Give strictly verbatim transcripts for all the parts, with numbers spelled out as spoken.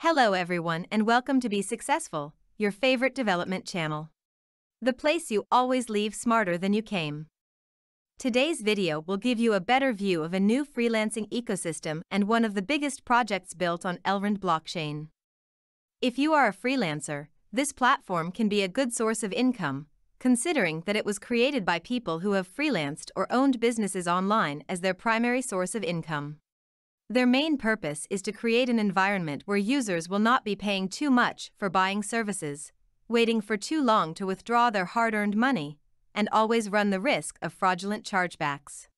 Hello everyone and welcome to Be Successful, your favorite development channel. The place you always leave smarter than you came. Today's video will give you a better view of a new freelancing ecosystem and one of the biggest projects built on Elrond blockchain. If you are a freelancer, this platform can be a good source of income, considering that it was created by people who have freelanced or owned businesses online as their primary source of income. Their main purpose is to create an environment where users will not be paying too much for buying services, waiting for too long to withdraw their hard-earned money, and always run the risk of fraudulent chargebacks.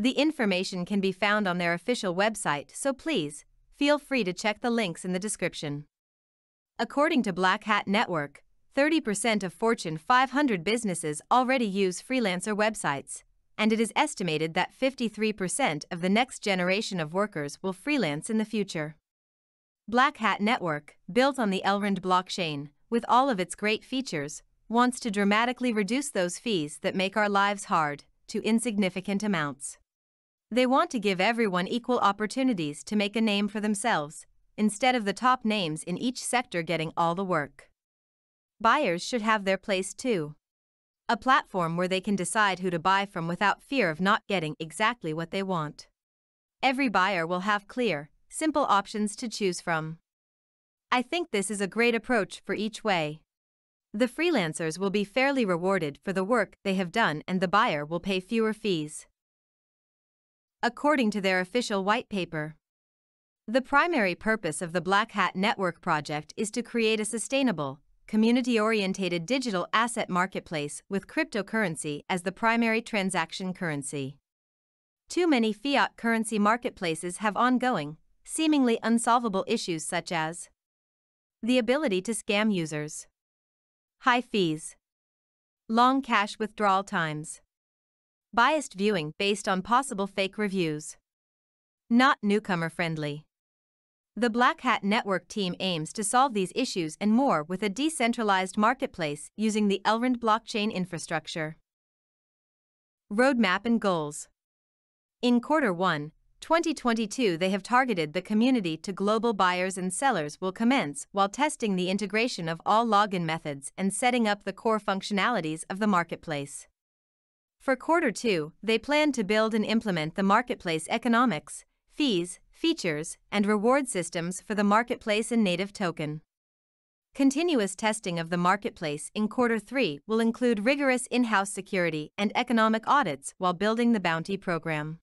The information can be found on their official website, so please, feel free to check the links in the description. According to Black Hat Network, thirty percent of Fortune five hundred businesses already use freelancer websites, and it is estimated that fifty-three percent of the next generation of workers will freelance in the future. Black Hat Network, built on the Elrond blockchain, with all of its great features, wants to dramatically reduce those fees that make our lives hard, to insignificant amounts. They want to give everyone equal opportunities to make a name for themselves, instead of the top names in each sector getting all the work. Buyers should have their place too. A platform where they can decide who to buy from without fear of not getting exactly what they want. Every buyer will have clear, simple options to choose from. I think this is a great approach for each way. The freelancers will be fairly rewarded for the work they have done and the buyer will pay fewer fees. According to their official white paper. The primary purpose of the Black Hat Network project is to create a sustainable, community-oriented digital asset marketplace with cryptocurrency as the primary transaction currency. Too many fiat currency marketplaces have ongoing, seemingly unsolvable issues such as the ability to scam users, high fees, long cash withdrawal times, biased viewing based on possible fake reviews. Not newcomer-friendly. The Black Hat Network team aims to solve these issues and more with a decentralized marketplace using the Elrond blockchain infrastructure. Roadmap and goals. In quarter one, twenty twenty-two, they have targeted the community to global buyers and sellers will commence while testing the integration of all login methods and setting up the core functionalities of the marketplace. For quarter two, they plan to build and implement the marketplace economics, fees, features, and reward systems for the marketplace and native token. Continuous testing of the marketplace in quarter three will include rigorous in-house security and economic audits while building the bounty program.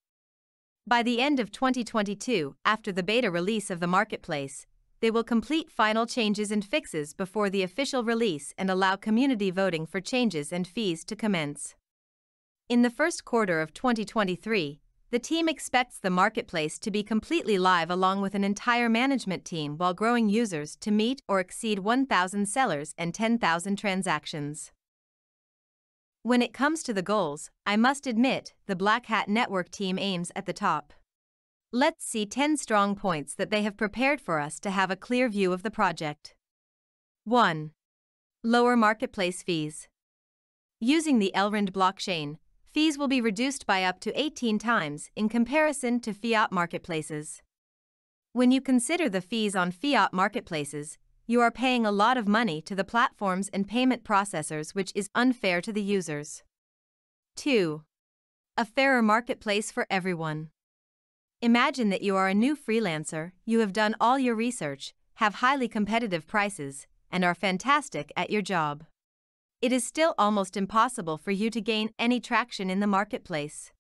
By the end of twenty twenty-two, after the beta release of the marketplace, they will complete final changes and fixes before the official release and allow community voting for changes and fees to commence. In the first quarter of twenty twenty-three, the team expects the marketplace to be completely live along with an entire management team while growing users to meet or exceed one thousand sellers and ten thousand transactions. When it comes to the goals, I must admit, the Black Hat Network team aims at the top. Let's see ten strong points that they have prepared for us to have a clear view of the project. one. Lower marketplace fees. Using the Elrond blockchain, fees will be reduced by up to eighteen times in comparison to fiat marketplaces. When you consider the fees on fiat marketplaces, you are paying a lot of money to the platforms and payment processors, which is unfair to the users. two. A fairer marketplace for everyone. Imagine that you are a new freelancer, you have done all your research, have highly competitive prices, and are fantastic at your job. It is still almost impossible for you to gain any traction in the marketplace.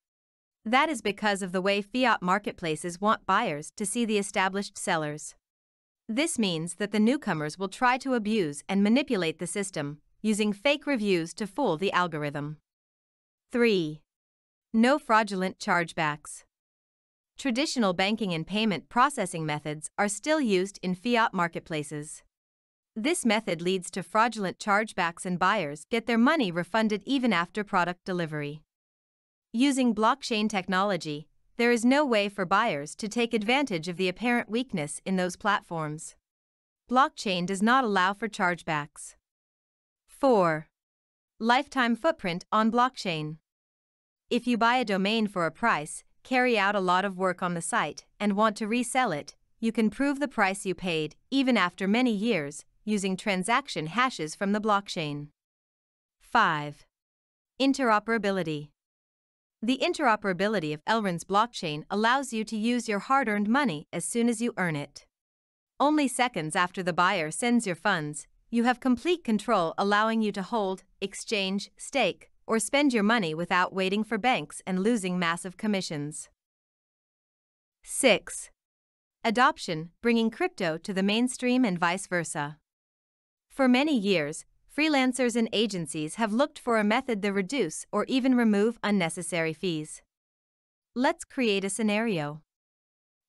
That is because of the way fiat marketplaces want buyers to see the established sellers. This means that the newcomers will try to abuse and manipulate the system, using fake reviews to fool the algorithm. three. No fraudulent chargebacks. Traditional banking and payment processing methods are still used in fiat marketplaces. This method leads to fraudulent chargebacks and buyers get their money refunded even after product delivery. Using blockchain technology, there is no way for buyers to take advantage of the apparent weakness in those platforms. Blockchain does not allow for chargebacks. four. Lifetime footprint on blockchain. If you buy a domain for a price, carry out a lot of work on the site, and want to resell it, you can prove the price you paid, even after many years, using transaction hashes from the blockchain. five. Interoperability. The interoperability of Elrond's blockchain allows you to use your hard-earned money as soon as you earn it. Only seconds after the buyer sends your funds, you have complete control, allowing you to hold, exchange, stake, or spend your money without waiting for banks and losing massive commissions. six. Adoption, bringing crypto to the mainstream and vice versa. For many years, freelancers and agencies have looked for a method to reduce or even remove unnecessary fees. Let's create a scenario.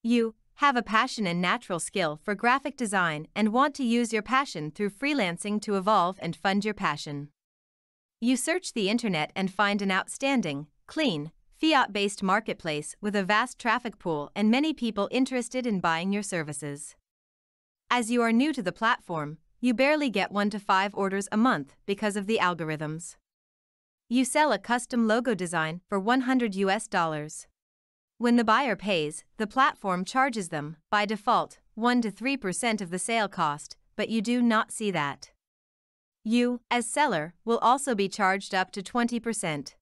You have a passion and natural skill for graphic design and want to use your passion through freelancing to evolve and fund your passion. You search the internet and find an outstanding, clean, fiat-based marketplace with a vast traffic pool and many people interested in buying your services. As you are new to the platform, you barely get one to five orders a month because of the algorithms. You sell a custom logo design for one hundred U S dollars. When the buyer pays, the platform charges them, by default, one to three percent of the sale cost, but you do not see that. You, as seller, will also be charged up to twenty percent.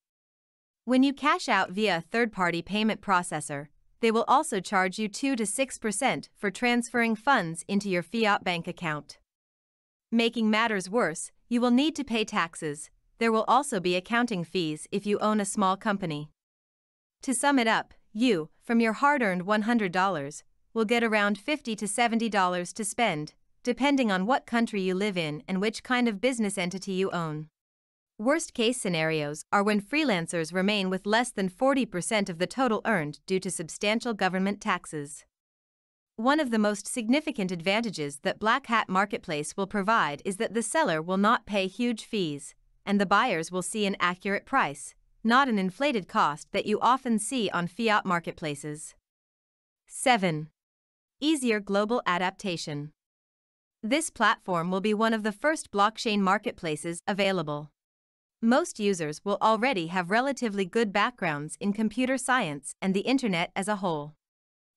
When you cash out via a third-party payment processor, they will also charge you two to six percent for transferring funds into your fiat bank account. Making matters worse, you will need to pay taxes. There will also be accounting fees if you own a small company. To sum it up, you, from your hard-earned one hundred dollars, will get around fifty to seventy dollars to spend, depending on what country you live in and which kind of business entity you own. Worst-case scenarios are when freelancers remain with less than forty percent of the total earned due to substantial government taxes. One of the most significant advantages that Black Hat Marketplace will provide is that the seller will not pay huge fees, and the buyers will see an accurate price, not an inflated cost that you often see on fiat marketplaces. seven. Easier global adaptation. This platform will be one of the first blockchain marketplaces available. Most users will already have relatively good backgrounds in computer science and the internet as a whole.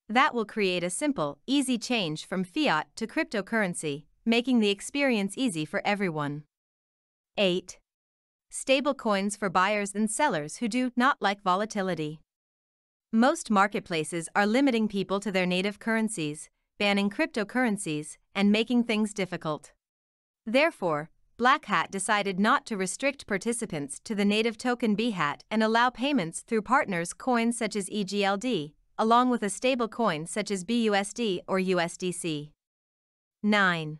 That will create a simple, easy change from fiat to cryptocurrency, making the experience easy for everyone. eight. Stablecoins for buyers and sellers who do not like volatility. Most marketplaces are limiting people to their native currencies, banning cryptocurrencies, and making things difficult. Therefore, Black Hat decided not to restrict participants to the native token B HAT and allow payments through partners coins such as E G L D, along with a stablecoin such as B U S D or U S D C. nine.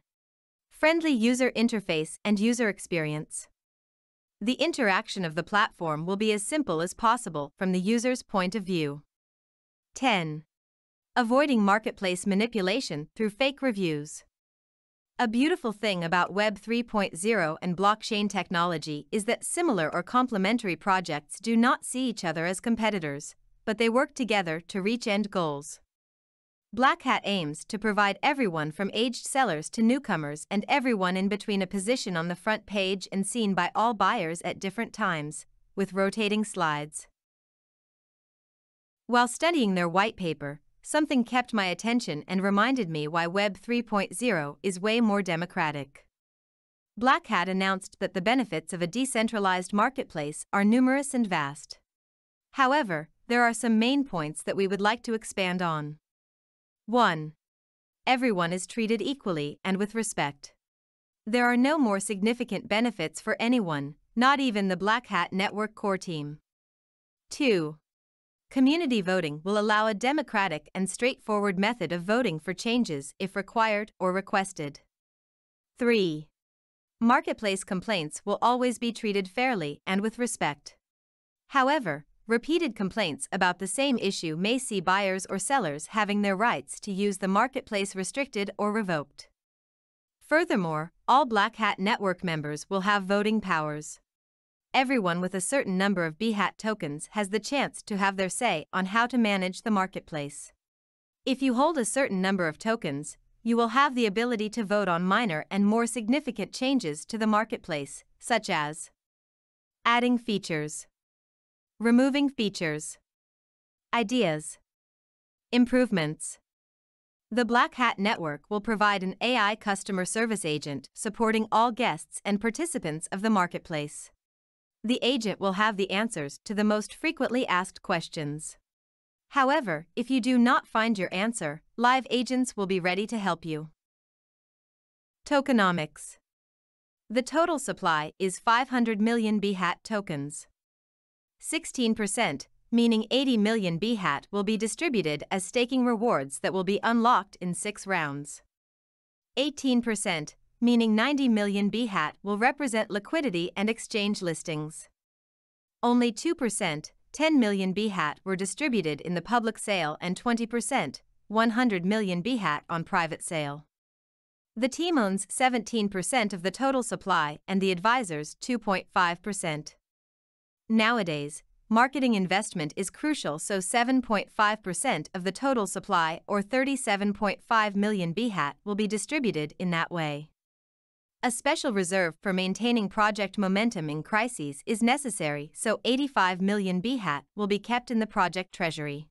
Friendly user interface and user experience. The interaction of the platform will be as simple as possible from the user's point of view. ten. Avoiding marketplace manipulation through fake reviews. A beautiful thing about Web three point oh and blockchain technology is that similar or complementary projects do not see each other as competitors, but they work together to reach end goals. Black Hat aims to provide everyone from aged sellers to newcomers and everyone in between a position on the front page and seen by all buyers at different times, with rotating slides. While studying their white paper, something kept my attention and reminded me why Web three point oh is way more democratic. Black Hat announced that the benefits of a decentralized marketplace are numerous and vast. However, there are some main points that we would like to expand on. one. Everyone is treated equally and with respect. There are no more significant benefits for anyone, not even the Black Hat Network core team. two. Community voting will allow a democratic and straightforward method of voting for changes if required or requested. three. Marketplace complaints will always be treated fairly and with respect. However, repeated complaints about the same issue may see buyers or sellers having their rights to use the marketplace restricted or revoked. Furthermore, all Black Hat Network members will have voting powers. everyone with a certain number of B HAT tokens has the chance to have their say on how to manage the marketplace. If you hold a certain number of tokens, you will have the ability to vote on minor and more significant changes to the marketplace, such as adding features, removing features, ideas, improvements. The Black Hat Network will provide an A I customer service agent supporting all guests and participants of the marketplace. The agent will have the answers to the most frequently asked questions. However, if you do not find your answer, live agents will be ready to help you. Tokenomics. The total supply is five hundred million B HAT tokens. sixteen percent, meaning eighty million B HAT, will be distributed as staking rewards that will be unlocked in six rounds. eighteen percent, meaning ninety million B HAT, will represent liquidity and exchange listings. Only two percent, ten million B HAT, were distributed in the public sale and twenty percent, one hundred million B HAT, on private sale. The team owns seventeen percent of the total supply and the advisors two point five percent. Nowadays, marketing investment is crucial, so seven point five percent of the total supply, or thirty-seven point five million B HAT, will be distributed in that way. A special reserve for maintaining project momentum in crises is necessary, so eighty-five million B HAT will be kept in the project treasury.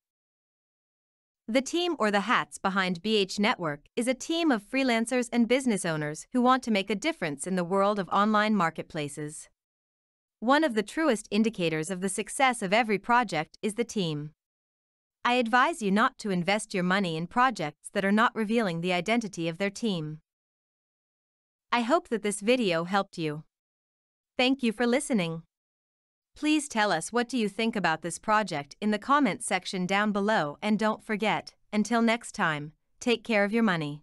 The team or the hats behind B H Network is a team of freelancers and business owners who want to make a difference in the world of online marketplaces. One of the truest indicators of the success of every project is the team. I advise you not to invest your money in projects that are not revealing the identity of their team. I hope that this video helped you. Thank you for listening. Please tell us what do you think about this project in the comment section down below, and don't forget, until next time, take care of your money.